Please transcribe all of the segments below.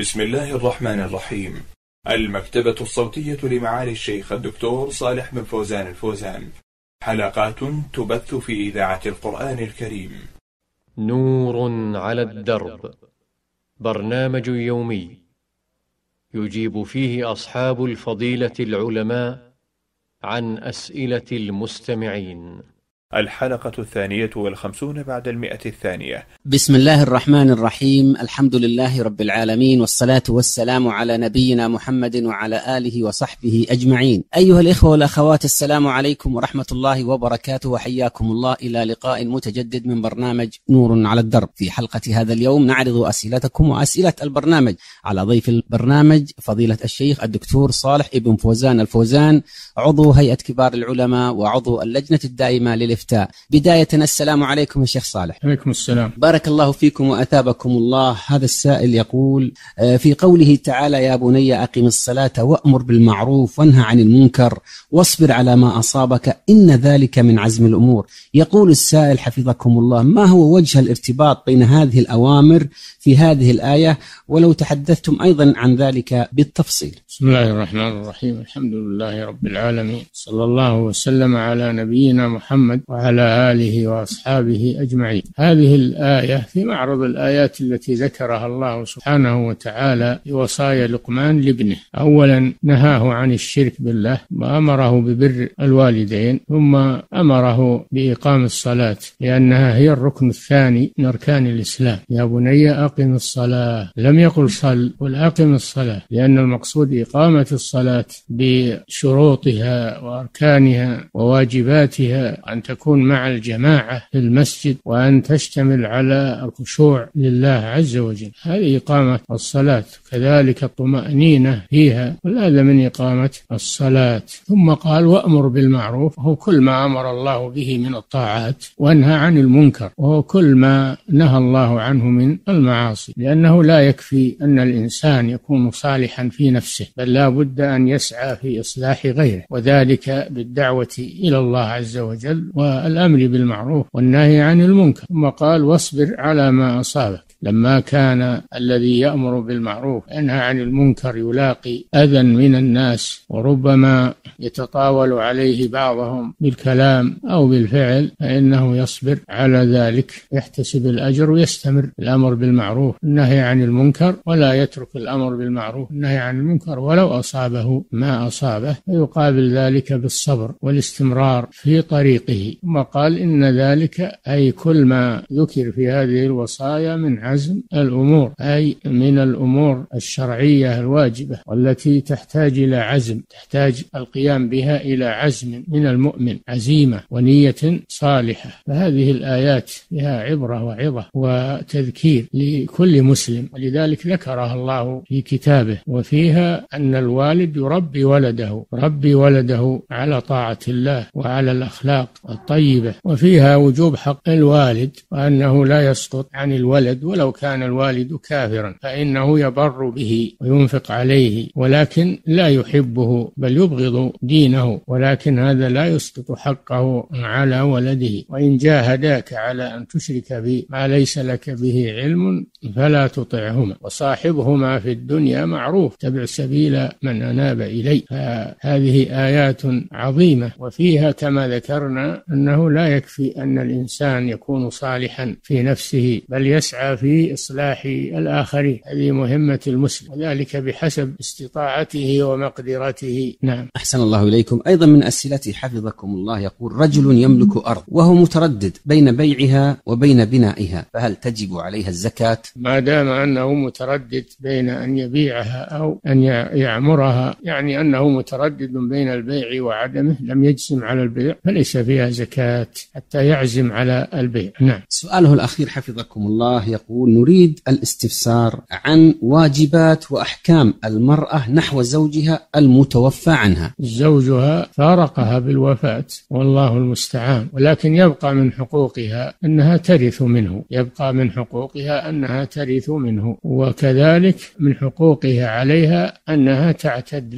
بسم الله الرحمن الرحيم. المكتبة الصوتية لمعالي الشيخ الدكتور صالح بن فوزان الفوزان، حلقات تبث في إذاعة القرآن الكريم. نور على الدرب، برنامج يومي يجيب فيه أصحاب الفضيلة العلماء عن أسئلة المستمعين. الحلقة 52 بعد 102. بسم الله الرحمن الرحيم. الحمد لله رب العالمين، والصلاة والسلام على نبينا محمد وعلى آله وصحبه أجمعين. أيها الإخوة والأخوات، السلام عليكم ورحمة الله وبركاته، وحياكم الله إلى لقاء متجدد من برنامج نور على الدرب. في حلقة هذا اليوم نعرض أسئلتكم وأسئلة البرنامج على ضيف البرنامج فضيلة الشيخ الدكتور صالح بن فوزان الفوزان، عضو هيئة كبار العلماء وعضو اللجنة الدائمة للإفتاء. بداية، السلام عليكم يا شيخ صالح. عليكم السلام، بارك الله فيكم وأثابكم الله. هذا السائل يقول في قوله تعالى: يا بني أقم الصلاة وأمر بالمعروف وانهى عن المنكر واصبر على ما أصابك إن ذلك من عزم الأمور. يقول السائل حفظكم الله: ما هو وجه الارتباط بين هذه الأوامر في هذه الآية؟ ولو تحدثتم أيضا عن ذلك بالتفصيل. بسم الله الرحمن الرحيم. الحمد لله رب العالمين، صلى الله وسلم على نبينا محمد وعلى آله وأصحابه أجمعين. هذه الآية في معرض الآيات التي ذكرها الله سبحانه وتعالى بوصايا لقمان لابنه. أولا نهاه عن الشرك بالله، وأمره ببر الوالدين، ثم أمره بإقام الصلاة لأنها هي الركن الثاني من أركان الإسلام. يا بني أقم الصلاة، لم يقل صل، قل أقم الصلاة، لأن المقصود إقامة الصلاة بشروطها وأركانها وواجباتها، أن تكون مع الجماعة في المسجد، وأن تشتمل على الخشوع لله عز وجل. هذه إقامة الصلاة. كذلك الطمأنينة فيها، وهذا من إقامة الصلاة. ثم قال: وأمر بالمعروف، وهو كل ما أمر الله به من الطاعات، وانهى عن المنكر، وهو كل ما نهى الله عنه من المعاصي، لأنه لا يكفي أن الإنسان يكون صالحا في نفسه، بل لا بد أن يسعى في إصلاح غيره، وذلك بالدعوة إلى الله عز وجل والأمر بالمعروف والنهي عن المنكر. ثم قال: واصبر على ما أصابك. لما كان الذي يأمر بالمعروف ينهى عن المنكر يلاقي أذى من الناس، وربما يتطاول عليه بعضهم بالكلام أو بالفعل، فإنه يصبر على ذلك، يحتسب الأجر ويستمر. الأمر بالمعروف، النهي عن المنكر، ولا يترك الأمر بالمعروف النهي عن المنكر ولو أصابه ما أصابه، فيقابل ذلك بالصبر والاستمرار في طريقه. ثم قال: إن ذلك، أي كل ما ذكر في هذه الوصايا، من عزم الأمور، أي من الأمور الشرعية الواجبة والتي تحتاج إلى عزم، تحتاج القيام بها إلى عزم من المؤمن، عزيمة ونية صالحة. فهذه الآيات فيها عبرة وعظة وتذكير لكل مسلم، ولذلك ذكرها الله في كتابه. وفيها أن الوالد يربي ولده على طاعة الله وعلى الأخلاق الطيبة. وفيها وجوب حق الوالد، وأنه لا يسقط عن الولد ولو كان الوالد كافرا، فإنه يبر به وينفق عليه، ولكن لا يحبه، بل يبغض دينه، ولكن هذا لا يسقط حقه على ولده. وإن جاهداك على أن تشرك بما ليس لك به علم فلا تطعهما، وصاحبهما في الدنيا معروف، تبع سبيل من أناب إليه. فهذه آيات عظيمة. وفيها كما ذكرنا أنه لا يكفي أن الإنسان يكون صالحا في نفسه، بل يسعى في إصلاح الآخرين. هذه مهمة المسلم، وذلك بحسب استطاعته ومقدرته. نعم، أحسن الله إليكم. أيضا من أسئلتي حفظكم الله يقول: رجل يملك أرض وهو متردد بين بيعها وبين بنائها، فهل تجب عليها الزكاة؟ ما دام أنه متردد بين أن يبيعها أو أن يعمرها، يعني أنه متردد بين البيع وعدمه، لم يجزم على البيع، فليس فيها زكاة حتى يعزم على البيع. نعم. سؤاله الأخير حفظكم الله يقول: نريد الاستفسار عن واجبات وأحكام المرأة نحو زوجها المتوفى عنها. زوجها فارقها بالوفاة، والله المستعان، ولكن يبقى من حقوقها أنها ترث منه، وكذلك من حقوقها عليها أنها تعتد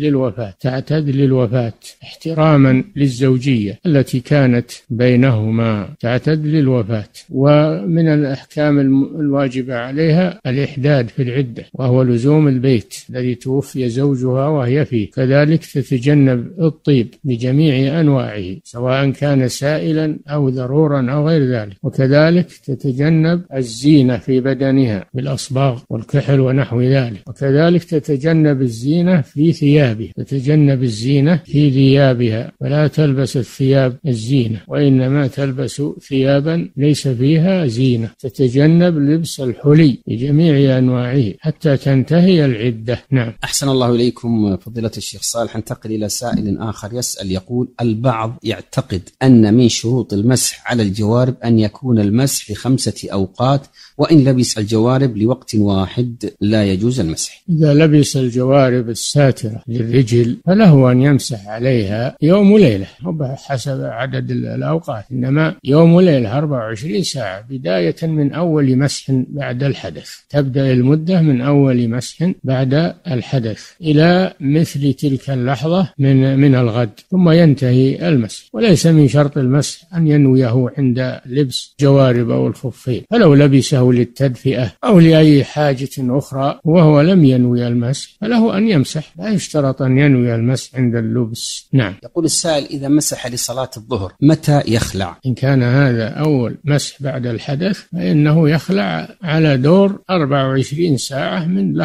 للوفاة احتراما للزوجية التي كانت بينهما، ومن الأحكام الواجبة الواجب عليها الإحداد في العدة، وهو لزوم البيت الذي توفي زوجها وهي فيه. كذلك تتجنب الطيب بجميع أنواعه سواء كان سائلا أو ضرورا أو غير ذلك. وكذلك تتجنب الزينة في بدنها بالأصباغ والكحل ونحو ذلك. وكذلك تتجنب الزينة في ثيابها، تتجنب الزينة في ثيابها، ولا تلبس الثياب الزينة، وإنما تلبس ثيابا ليس فيها زينة. تتجنب لبس الحلي بجميع أنواعه حتى تنتهي العدة. نعم. أحسن الله إليكم فضيلة الشيخ صالح. انتقل إلى سائل آخر يسأل يقول: البعض يعتقد أن من شروط المسح على الجوارب أن يكون المسح ل5 أوقات، وإن لبس الجوارب لوقت واحد لا يجوز المسح. إذا لبس الجوارب الساترة للرجل فله أن يمسح عليها يوم وليلة حسب عدد الأوقات، إنما يوم وليلة 24 ساعة بداية من أول مسح بعد الحدث. تبدأ المدة من أول مسح بعد الحدث إلى مثل تلك اللحظة من الغد، ثم ينتهي المسح. وليس من شرط المسح أن ينويه عند لبس جوارب أو الخفين، فلو لبسه للتدفئة أو لأي حاجة أخرى وهو لم ينوي المسح فله أن يمسح، لا يشترط أن ينوي المسح عند اللبس. نعم. يقول السائل: إذا مسح لصلاة الظهر متى يخلع؟ إن كان هذا أول مسح بعد الحدث فإنه يخلع على دور 24 ساعة من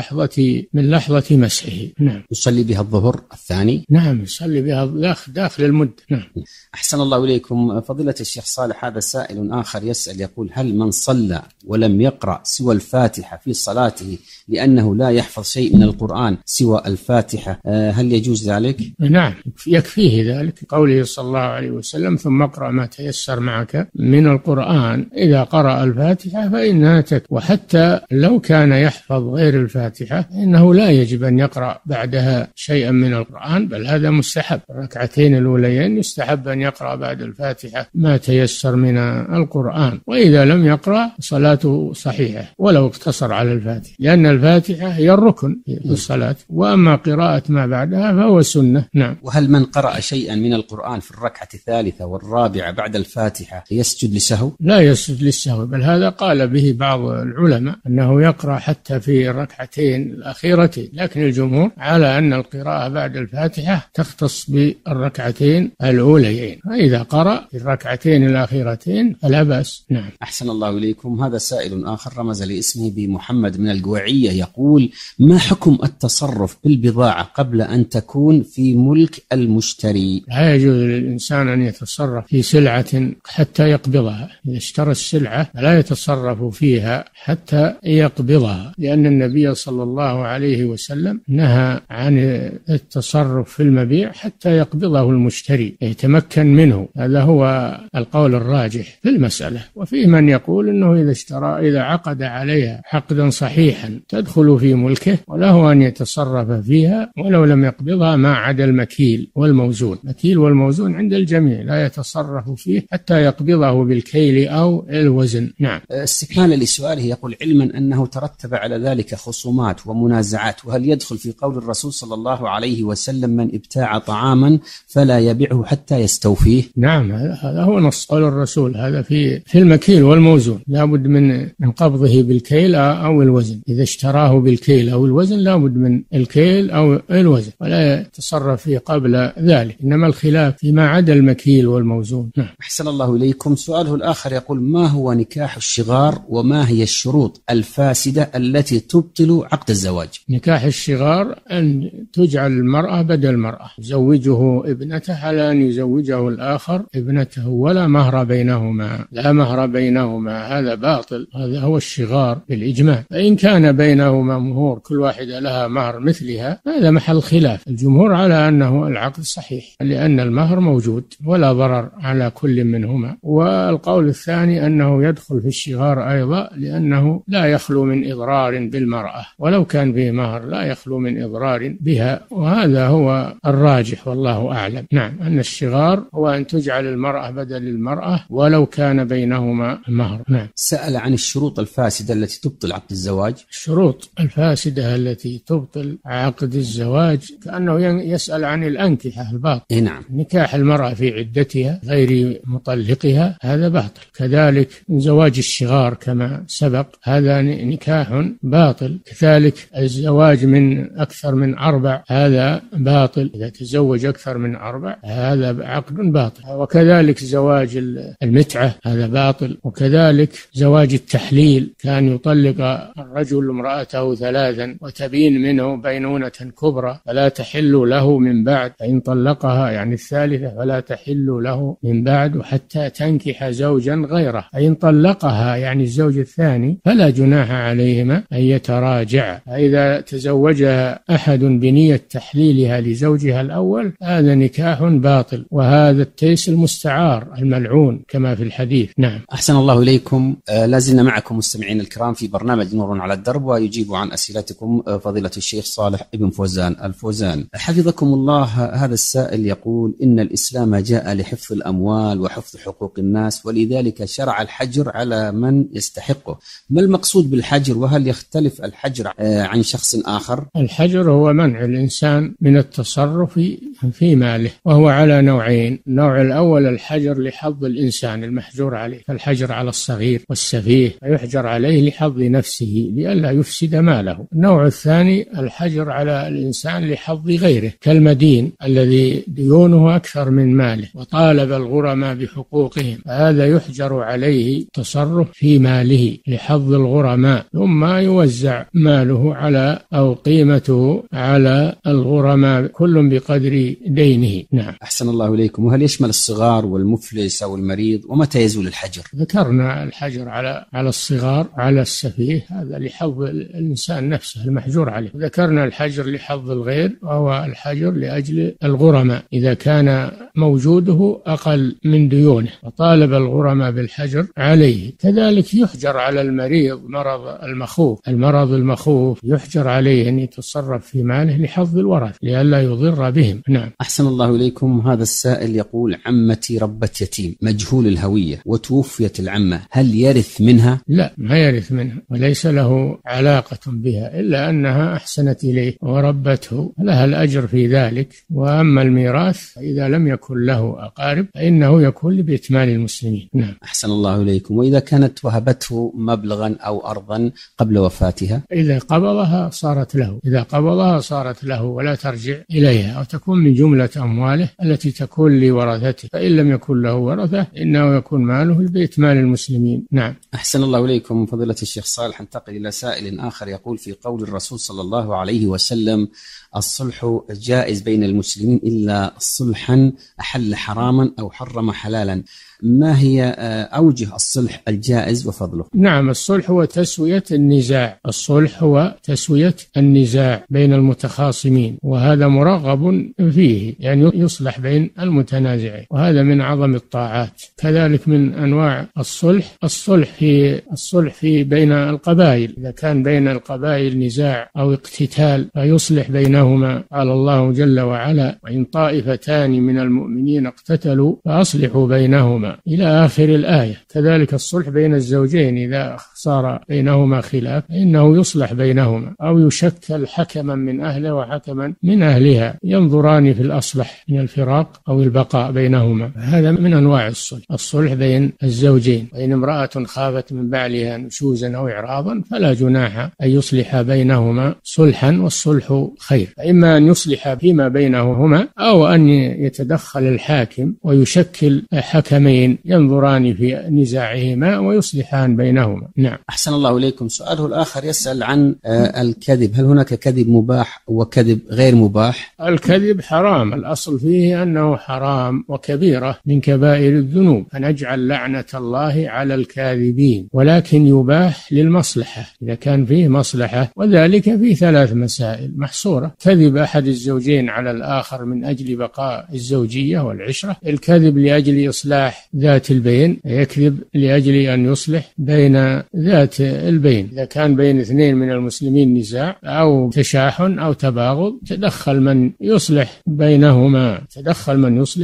لحظة مسحه. نعم. يصلي بها الظهر الثاني. نعم، يصلي بها داخل المدة. نعم. أحسن الله إليكم فضيلة الشيخ صالح. هذا سائل آخر يسأل يقول: هل من صلى ولم يقرأ سوى الفاتحة في صلاته لأنه لا يحفظ شيء من القرآن سوى الفاتحة هل يجوز ذلك؟ نعم، يكفيه ذلك، قوله صلى الله عليه وسلم: ثم اقرأ ما تيسر معك من القرآن. إذا قرأ الفاتحة فإنها تكفي، وحتى لو كان يحفظ غير الفاتحة إنه لا يجب أن يقرأ بعدها شيئا من القرآن، بل هذا مستحب. الركعتين الأوليين يستحب أن يقرأ بعد الفاتحة ما تيسر من القرآن، وإذا لم يقرأ صلاته صحيحة ولو اقتصر على الفاتحة، لأن الفاتحة هي الركن في الصلاة، وأما قراءة ما بعدها فهو سنة. نعم. وهل من قرأ شيئا من القرآن في الركعة الثالثة والرابعة بعد الفاتحة يسجد لسهو؟ لا يسجد للسهو، بل هذا قال به بعض العلماء أنه يقرأ حتى في الركعتين الأخيرتين، لكن الجمهور على أن القراءة بعد الفاتحة تختص بالركعتين الأوليين، فإذا قرأ في الركعتين الأخيرتين فلا بأس. نعم. أحسن الله إليكم. هذا سائل آخر رمز لاسمه بمحمد من القوعية يقول: ما حكم التصرف بالبضاعة قبل أن تكون في ملك المشتري؟ لا يجوز للإنسان أن يتصرف في سلعة حتى يقبضها. إذا اشترى السلعة لا يتصرف فيها حتى يقبضها، لأن النبي صلى الله عليه وسلم نهى عن التصرف في المبيع حتى يقبضه المشتري يتمكن منه. هذا هو القول الراجح في المسألة، وفي من يقول أنه إذا عقد عليها عقدا صحيحا تدخل في ملكه وله أن يتصرف فيها ولو لم يقبضها، ما عدا المكيل والموزون. المكيل والموزون عند الجميع لا يتصرف فيه حتى يقبضه بالكيل أو الوزن. نعم. استكمالا لسؤاله يقول: علما أنه ترتب على ذلك خصومات ومنازعات، وهل يدخل في قول الرسول صلى الله عليه وسلم: من ابتاع طعاما فلا يبيعه حتى يستوفيه؟ نعم، هذا هو نص قول الرسول. هذا في المكيل والموزون لا بد من قبضه بالكيل أو الوزن. إذا اشتراه بالكيل أو الوزن لا بد من الكيل أو الوزن، ولا يتصرف فيه قبل ذلك، إنما الخلاف فيما عدا المكيل والموزون. نعم. أحسن الله إليكم. سؤاله الآخر يقول: ما هو نكاح الشغار، وما هي الشروط الفاسدة التي تبطل عقد الزواج؟ نكاح الشغار أن تجعل المرأة بدل مرأة، يزوجه ابنته على أن يزوجه الآخر ابنته، ولا مهر بينهما، لا مهر بينهما، هذا باطل، هذا هو الشغار بالإجماع. فإن كان بينهما مهور كل واحدة لها مهر مثلها، هذا محل خلاف، الجمهور على أنه العقد صحيح لأن المهر موجود ولا ضرر على كل منهما. والقول الثاني أنه يدخل في الشغار أيضا، لأنه لا يخلو من إضرار بالمرأة، ولو كان به مهر لا يخلو من إضرار بها، وهذا هو الراجح والله أعلم. نعم، أن الشغار هو أن تجعل المرأة بدل المرأة ولو كان بينهما مهر. نعم. سأل عن الشروط الفاسدة التي تبطل عقد الزواج. الشروط الفاسدة التي تبطل عقد الزواج كأنه يسأل عن الأنكحة الباطل. نعم. نكاح المرأة في عدتها غير مطلقها هذا باطل. كذلك زواج الشغار كما سبق هذا نكاح باطل. كذلك الزواج من أكثر من 4 هذا باطل، إذا تزوج أكثر من 4 هذا عقد باطل. وكذلك زواج المتعة هذا باطل. وكذلك زواج التحليل، كان يطلق الرجل امرأته 3 وتبين منه بينونة كبرى فلا تحل له من بعد، فإن طلقها يعني الثالثة فلا تحل له من بعد حتى تنكح زوجا غيره، فإن طلقها يعني الزوج الثاني فلا جناح عليهما أن يتراجع. فإذا تزوجها أحد بنية تحليلها لزوجها الأول هذا نكاح باطل، وهذا التيس المستعار الملعون كما في الحديث. نعم. أحسن الله إليكم. لازلنا معكم مستمعين الكرام في برنامج نور على الدرب، ويجيب عن أسئلتكم فضيلة الشيخ صالح بن فوزان الفوزان حفظكم الله. هذا السائل يقول: إن الإسلام جاء لحفظ الأموال وحفظ حقوق الناس، ولذلك شرع الحجر على من يستحقه، ما المقصود بالحجر؟ وهل يختلف الحجر عن شخص آخر؟ الحجر هو منع الإنسان من التصرف في ماله، وهو على نوعين. النوع الأول الحجر لحظ الإنسان المحجور عليه، الحجر على الصغير والسفيه فيحجر عليه لحظ نفسه لئلا يفسد ماله. النوع الثاني الحجر على الإنسان لحظ غيره، كالمدين الذي ديونه أكثر من ماله وطالب الغرماء بحقوقهم، هذا يحجر عليه تصرف في ماله لحظ الغرماء، ثم يوزع ماله على أو قيمته على الغرماء كل بقدر دينه. نعم. أحسن الله إليكم. وهل يشمل الصغار والمفلس أو المريض، ومتى يزول الحجر؟ ذكرنا الحجر على الصغار، على السفيه هذا لحظ الإنسان نفسه المحجور عليه. ذكرنا الحجر لحظ الغير وهو الحجر لأجل الغرماء إذا كان موجوده أقل من ديونه وطالب الغرماء بالحجر عليه. كذلك يحجر على المريض مرض المخوف، المرض المخوف يحجر عليه أن يتصرف في ماله لحظ الورث لئلا يضر بهم. نعم. أحسن الله إليكم. هذا السائل يقول: عمتي ربت يتيم مجهول الهوية وتوفيت العمة، هل يرث منها؟ لا، ما يرث منها وليس له علاقة بها، إلا أنها أحسنت إليه وربته لها الأجر في ذلك. وأما الميراث إذا لم يكن له أقارب فإنه يكون لبإتمام المسلمين. نعم. أحسن الله إليكم. وإذا كانت وهبته مبلغا أو أرضا قبل وفاتها، إذا قبضها صارت له ولا ترجع إليها، وتكون من جملة أمواله التي تكون لورثته، فإن لم يكن له ورثة إنه يكون ماله لبإتمام المسلمين. نعم. أحسن الله إليكم. فضيلة الشيخ صالح، انتقل إلى سائل آخر يقول: في قول الرسول صلى الله عليه وسلم: الصلح جائز بين المسلمين إلا صلحا أحل حراما أو حرم حلالا، ما هي أوجه الصلح الجائز وفضله؟ نعم، الصلح هو تسوية النزاع، بين المتخاصمين، وهذا مرغب فيه، يعني يصلح بين المتنازعين، وهذا من عظم الطاعات. كذلك من أنواع الصلح في بين القبائل، إذا كان بين القبائل نزاع أو اقتتال فيصلح بينهما، قال الله جل وعلا: وإن طائفتان من المؤمنين اقتتلوا فأصلحوا بينهما، إلى آخر الآية. كذلك الصلح بين الزوجين، إذا صار بينهما خلاف فإنه يصلح بينهما، أو يشكل حكما من أهله وحكما من أهلها، ينظران في الأصلح من الفراق أو البقاء بينهما، هذا من أنواع الصلح بين الزوجين. وإن امرأة خافت من بعلها نشوزا أو إعراضا فلا جناح أن يصلح بينهما صلحا، والصلح خير. فإما أن يصلح فيما بينهما، أو أن يتدخل الحاكم ويشكل حكما ينظران في نزاعهما ويصلحان بينهما. نعم. أحسن الله إليكم. سؤاله الآخر يسأل عن الكذب، هل هناك كذب مباح وكذب غير مباح؟ الكذب حرام، الأصل فيه أنه حرام وكبيرة من كبائر الذنوب، فنجعل لعنة الله على الكاذبين. ولكن يباح للمصلحة إذا كان فيه مصلحة، وذلك في 3 مسائل محصورة: كذب أحد الزوجين على الآخر من أجل بقاء الزوجية والعشرة، الكذب لأجل إصلاح ذات البين، يكذب لأجل أن يصلح بين ذات البين، إذا كان بين 2 من المسلمين نزاع أو تشاحن أو تباغض تدخل من يصلح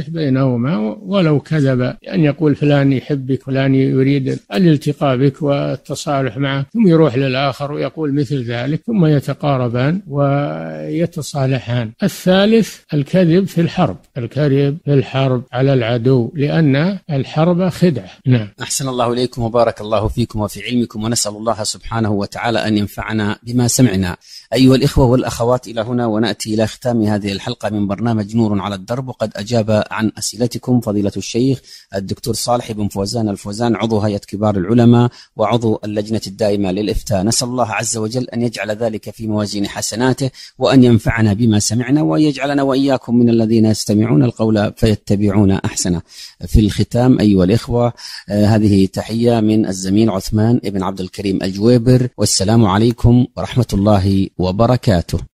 بينهما ولو كذب، أن يقول فلان يحبك، فلان يريد الالتقاء بك والتصالح معه، ثم يروح للآخر ويقول مثل ذلك، ثم يتقاربان ويتصالحان. الثالث الكذب في الحرب على العدو، لأن الحرب خدعة. نعم. أحسن الله إليكم وبارك الله فيكم وفي علمكم، ونسأل الله سبحانه وتعالى أن ينفعنا بما سمعنا. أيها الإخوة والأخوات، إلى هنا ونأتي إلى ختام هذه الحلقة من برنامج نور على الدرب، وقد أجاب عن أسئلتكم فضيلة الشيخ الدكتور صالح بن فوزان الفوزان، عضو هيئة كبار العلماء وعضو اللجنة الدائمة للإفتاء. نسأل الله عز وجل أن يجعل ذلك في موازين حسناته، وأن ينفعنا بما سمعنا، ويجعلنا وإياكم من الذين يستمعون القول فيتبعون أحسنه. في الختام أيها الإخوة، هذه تحية من الزميل عثمان بن عبد الكريم الجويبر، والسلام عليكم ورحمة الله وبركاته.